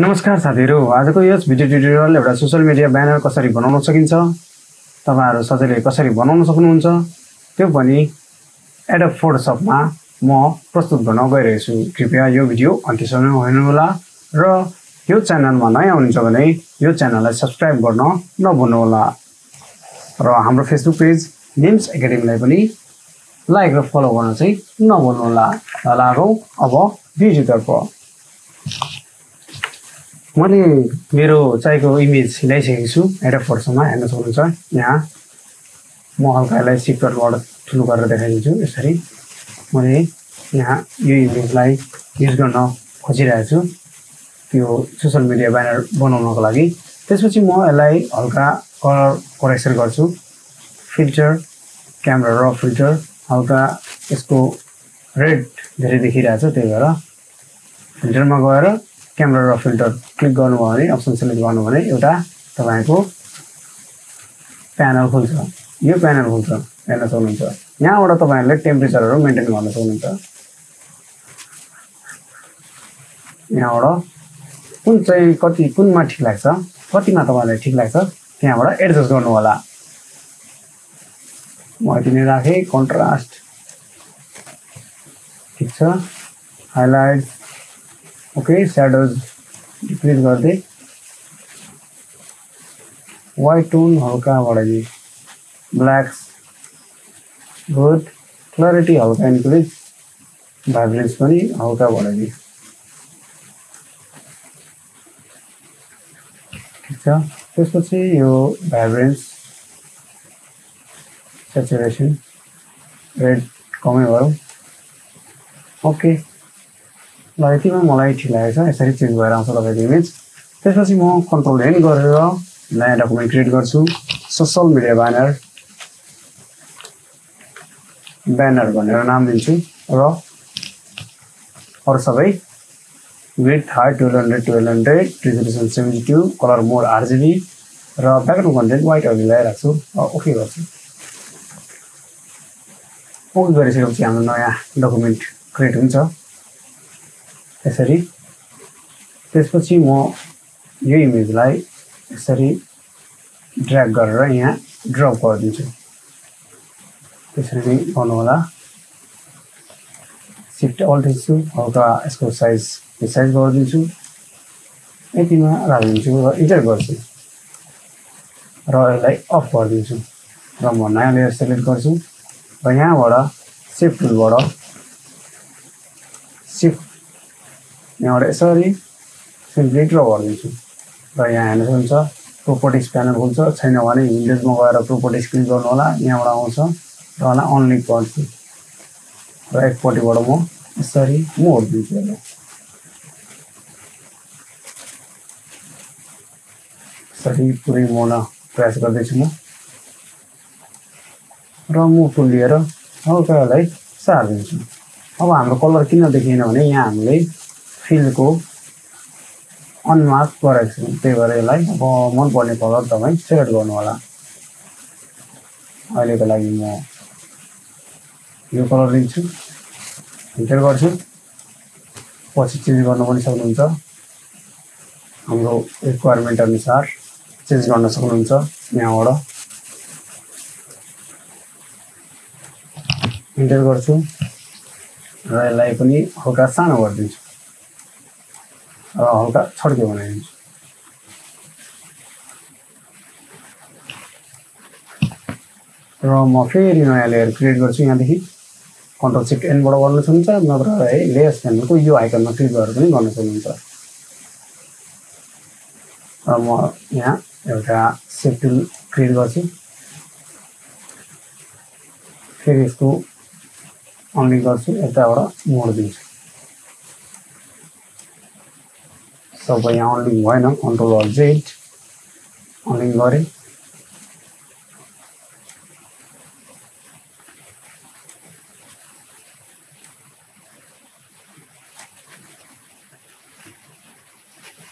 नमस्कार साथीहरु, आजको यस भिडियो ट्युटोरियल एउटा सोशल मिडिया ब्यानर कसरी बनाउन सकिन्छ, तपाईहरु सजिलै कसरी बनाउन सक्नुहुन्छ त्यो पनि एडोब फोटोशपमा म प्रस्तुत गर्न गइरहेछु। कृपया यो भिडियो अन्त्यसम्म हेर्नुहोला र यो च्यानलमा नयाँ हुनुहुन्छ भने यो च्यानललाई सब्स्क्राइब गर्न नभुल्नुहोला र हाम्रो फेसबुक पेज निम्स एकाडेमीलाई पनि लाइक र फलो गर्न चाहिँ नभुल्नुहोला। लागौं अब भिडियोतर्फ। मैले मेरो चाहिएको इमेज ल्याइसकेको छु एडोब फोटोशपमा, हेर्न सक्नुहुन्छ। यहाँ म हल्कालाई शिफ्टबाट ठुलो गरेर देखाइदिन्छु। यसरी मैले यहाँ यो इमेजलाई युज गर्न खोजिरहेको छु त्यो सोशल मिडिया ब्यानर बनाउनको लागि। त्यसपछि म यसलाई हल्का कलर करेक्सन गर्छु। फिल्टर, क्यामेरा र फिल्टर, हल्का यसको रेड धेरै देखिरहेको छ, त्यही भएर फिल्टरमा गएर क्यामेरा र फिल्टर क्लिक गर्नुभयो भने, अप्सन सिलेक्ट गर्नु भने एउटा तपाईको प्यानल खुल्छ। यो प्यानल खुल्छ, हेर्न सक्नुहुन्छ। यहाँबाट तपाईहरुले टेम्परेचरहरु मेन्टेन गर्न सक्नुहुन्छ। यहाँबाट कुन चाहिँ कति कुनमा ठीक लाग्छ, कतिमा तपाईहरुलाई ठीक लाग्छ त्यहाँबाट एडजस्ट गर्नु होला। म यति नै राखे। कन्ट्रास्ट ठीक छ, हाइलाइट ओके, स्याडोज डिक्रिज गर्दै वाइट टोन हल्का बढाइदिए, ब्ल्याक्स गुड, क्ल्यारिटी हल्का इन्क्रिज, भाइब्रेन्स पनि हल्का बढाइदिए। ठीक छ, त्यसपछि यो भाइब्रेन्स सेचुरेसन रेड कमै भयो, ओके ल यतिमा मलाई ठिक लागेको छ। यसरी चेन्ज भएर आउँछ तपाईँको इमेज। त्यसपछि म कन्ट्रोल एन गरेर नयाँ डकुमेन्ट क्रिएट गर्छु। सोसल मिडिया ब्यानर भनेर नाम दिन्छु र अरु सबै width height 1200x1200, resolution 72, colour mode RGB र ब्याकग्राउन्ड कन्टेन्ट व्हाइट अघि ल्याइराख्छु र ओके गर्छु। ओके गरिसकेपछि हाम्रो नयाँ डकुमेन्ट क्रिएट हुन्छ यसरी। त्यसपछि म यो इमेजलाई यसरी ड्र्याग गरेर यहाँ ड्रप गरिदिन्छु। त्यसरी नै गर्नु होला। शिफ्ट अल्ट थिच्छु, हल्का यसको साइज रिसाइज गरिदिन्छु, यतिमा राखिदिन्छु र इन्टर गर्छु र यसलाई अफ गरिदिन्छु र म नयाँ लेयर सेलेक्ट गर्छु र यहाँबाट शिफ्ट टुलबाट शिफ्ट यहाँबाट यसरी सिम्पली ड्र गरिदिन्छु र यहाँ हेर्न सक्नुहुन्छ प्रोपर्टिज प्यानल हुन्छ। छैन भने विन्डोजमा गएर प्रोपर्टिज क्लिक गर्नु होला, यहाँबाट आउँछ र होला अनलिक गर्छु र एकपट्टिबाट म यसरी मोड दिन्छु। यसरी पुरै मोड्न प्रयास गर्दैछु म र मुभ टुल लिएर हल्का यसलाई सार्दिन्छु। अब हाम्रो कलर किन देखिएन भने यहाँ हामीले फिलको अनमार्क गरेको छु, त्यही भएर यसलाई अब मनपर्ने कलर तपाईँ सेलेक्ट गर्नु होला। अहिलेको लागि म यो कलर लिन्छु, फिल्टर गर्छु, पछि चेन्ज गर्न पनि सक्नुहुन्छ। हाम्रो रिक्वायरमेन्ट अनुसार चेन्ज गर्न सक्नुहुन्छ। यहाँबाट इन्टर गर्छु र यसलाई पनि हल्का सानो गरिदिन्छु र हल्का छड्के बनाइदिन्छु। र म फेरि नयाँ लेयर क्रिएट गर्छु। यहाँदेखि कन्ट्रोल सिफ्ट एनबाट गर्न सक्नुहुन्छ, नत्र है लेयर प्यानलको यो आइकनमा क्लिक गरेर पनि गर्न सक्नुहुन्छ। र म यहाँ एउटा सिफ्ट टुल क्रिएट गर्छु, फेरि यसको अनलिक गर्छु, यताबाट मोड दिन्छु। सबै यहाँ अनलिक भएन, कन्ट्रोल अल्ट जेड अनलिक गरेँ।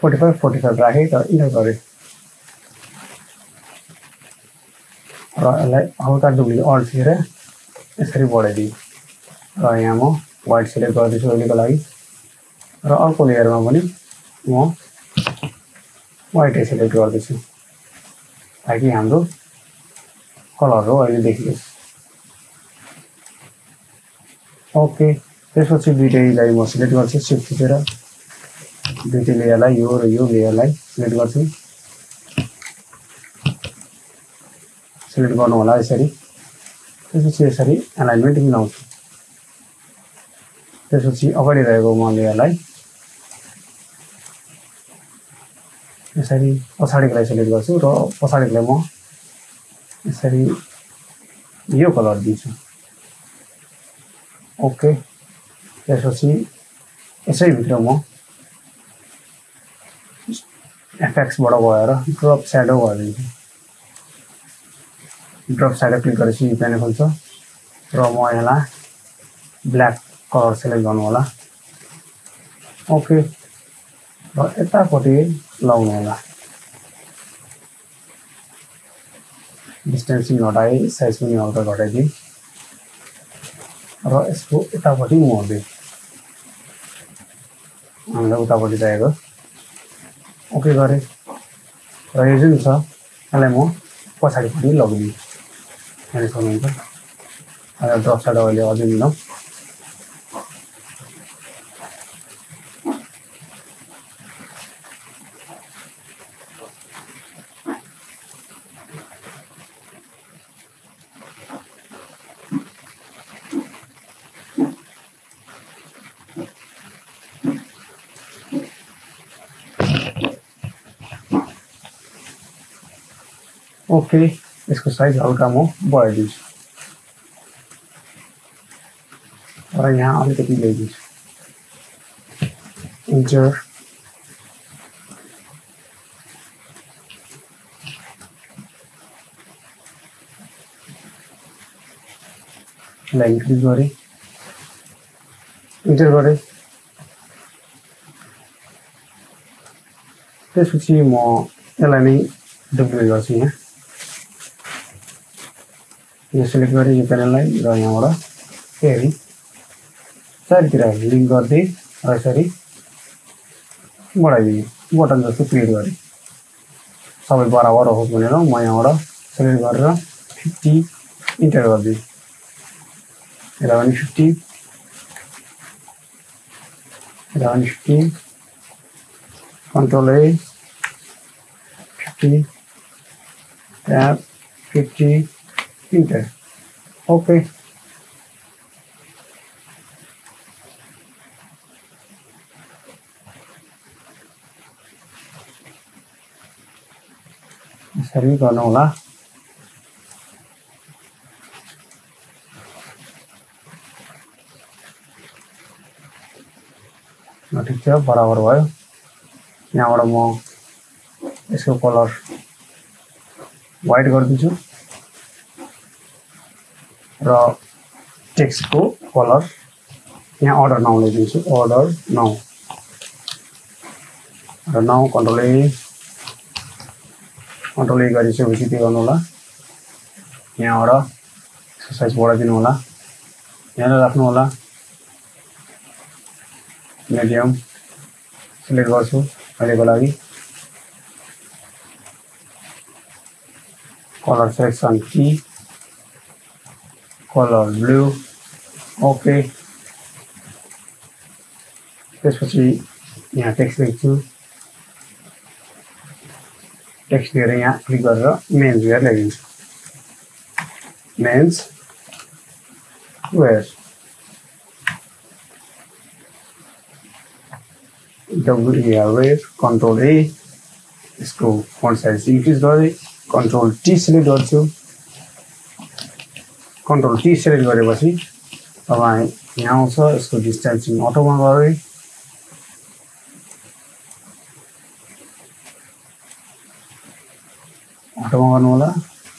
फोर्टी फाइभ राखेँ र इन्टर गरेँ र यसलाई हल्का डुब्लिक अल्ट थिएर यसरी बढाइदिएँ र यहाँ म वाइट सिलेक्ट गर्दैछु अहिलेको लागि। र अर्को लेयरमा पनि म white is able to this handle color okay this was detail I was let us shift detail select this is alignment now this will see already यसरी पछाडीलाई सेलेक्ट गर्छु र पछाडीलाई म यसरी यो कलर दिन्छु ओके त्यसपछि यसै भित्र म एफएक्स बाट गएर ड्रप स्याडो गरिदिन्छु ड्रप स्याडो क्लिक गरेपछि यो प्यानल खुल्छ र म यसलाई ब्ल्याक कलर सेलेक्ट गर्नु होला ओके र यतापटि लगाउनु होला डिस्टेन्सिङ घटाए साइज पनि अल्टर घटाइदिए र यसको यतापटि मोड्दै हामीले उतापटि चाहिएको ओके गरे र यो जुन छ यसलाई म पछाडिपट्टि लगाउने मैले सोचेको अब ड्रप स्याडो अहिले अझै मिलाउँ ओके इसको साइज हल्का म बढाइदिन्छु र यहाँ अलिकति ल्याइदिन्छु इन्टर लाइन क्लिक गरे इन्टर गरे त्यसपछि म यसलाई नै डुप्लिकेट गर्छु यहाँ यो सिलेक्ट गरे यो प्यानललाई र यहाँबाट फेरि चारतिर लिंक गर्दै र यसरी बढाइदिए बटन जस्तो क्लिक गरे सबै बराबर होस् भनेर म यहाँबाट सिलेक्ट गरेर 50 इन्टर गर्दिए यसलाई पनि 50 यसलाई पनि 50 control A 50 tab 50 Enter. Okay. Sorry, Ganola. Not a job for our while. Now, our more is a color white garden. र टेक्स्ट को कलर यहाँ अर्डर नाउ लेदिन्छु अर्डर नाउ र नाउ कन्ट्रोल ए गरिसकेपछि के गर्नु होला यहाँबाट साइज बढाइदिनु होला यहाँ राख्नु होला मिडियम सिलेक्ट गर्छु अहिलेको लागि कलर सेलेक्सन की color blue okay त्यसपछि यहाँ टेक्स्ट लेख्छु टेक्स्ट दिएर यहाँ क्लिक गरेर मेन्स वेयर लेखिदिन्छु men's wear wear control A यसको फन्ट साइज इन्क्रिज गरे कन्ट्रोल टी सिलेक्ट गर्छु Control T select गरेपछि तपाई यहाँ आउँछ यसको डिस्टेन्सिङ अटोमा गरे अटोमा गर्नु होला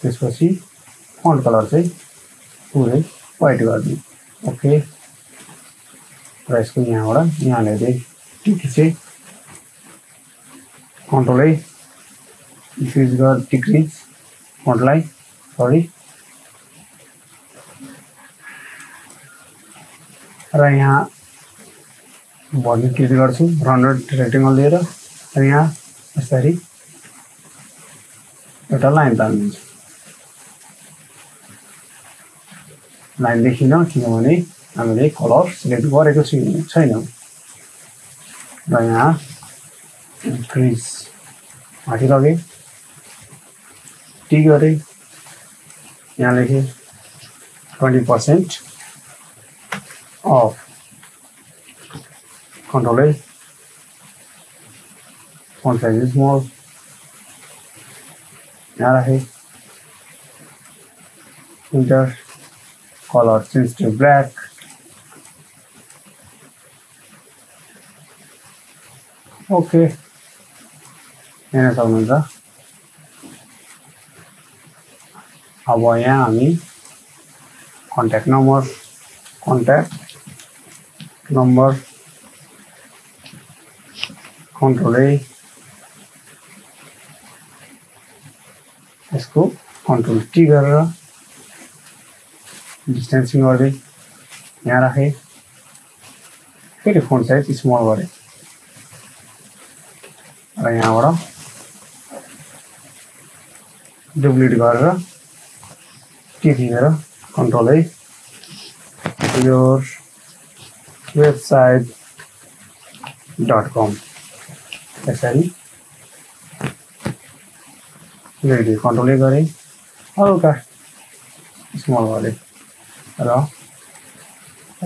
त्यसपछि फन्ट कलर चाहिँ पुरै व्हाइट गरिदिनु ओके र यसको यहाँबाट यहाँ ल्याइदे टिक चाहिँ कन्ट्रोल ए डिक्रिज गर डिक्रिज फन्टलाई सरी र यहाँ भोल्युम क्लिक गर्छु 100 रेटिङ लिएर र यहाँ यसरी एउटा लाइन तान्दिन्छु लाइन देखिन किनभने हामीले कलर सिलेक्ट गरेको छैनौ र यहाँ ग्रीज माथि लगे टी गरे यहाँ लेखे 20% off Ctrl A, font size is small, यहाँ रहे, filter, color change to black, okay, यहाँ सामने था, अब यहाँ हमें contact number Ctrl A इसको Ctrl T गरेर डिस्टेन्सिङ गर्दै यहाँ राखे फेरि फोन्ट साइज स्मल गरे र यहाँबाट डुप्लिकेट गरेर के दिएर Ctrl A your website.com यसरी लेडी कन्ट्रोल गरे हल्का स्मल गरे र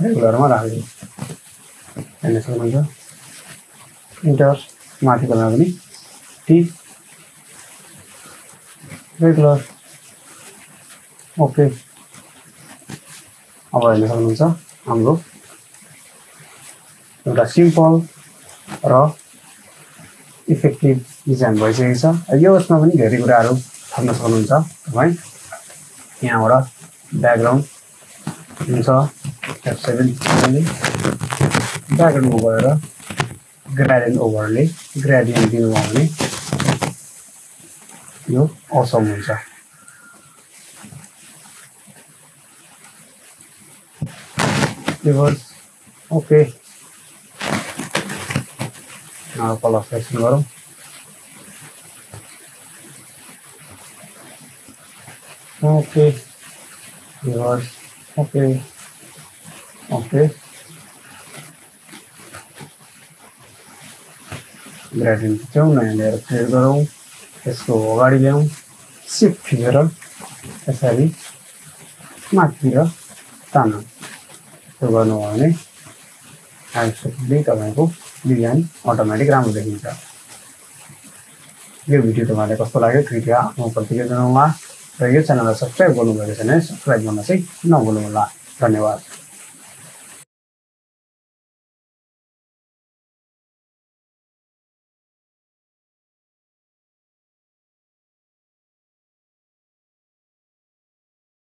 रेगुलरमा राख्यो हैन सक्नुहुन्छ इन्टर माथि गर्न पनि टी रेगुलर ओके अब हेर्न सक्नुहुन्छ हाम्रो एउटा सिम्पल र इफेक्टिभ डिजाइन भइसकेको छ यो यसमा पनि धेरै कुराहरु थप्न सक्नुहुन्छ तपाई यहाँबाट ब्याकग्राउन्ड हुन्छ F7 ले ब्याकग्राउन्ड गएर ग्रेडियन्ट ओभरले ग्रेडियन्ट दिनु हो भने यो असम हुन्छ reverse okay Now color selection करो, okay, reverse, okay, okay, gradient क्यों नहीं ले रहे फिर करो, इसको गाड़ी ले आऊँ, shift फिर ऐसा भी मार्क फिर ताना, तो बनो वाले, ऐसे भी करने को डिजाइन ऑटोमेटिक राम्रो देखिन्छ यो भिडियो तपाईलाई कस्तो लाग्यो कृपया आफ्नो प्रतिक्रिया जनाउनुहोला र यो च्यानललाई सब्स्क्राइब गर्नुभएको छैन सब्स्क्राइब गर्न चाहिँ नभुल्नुहोला धन्यवाद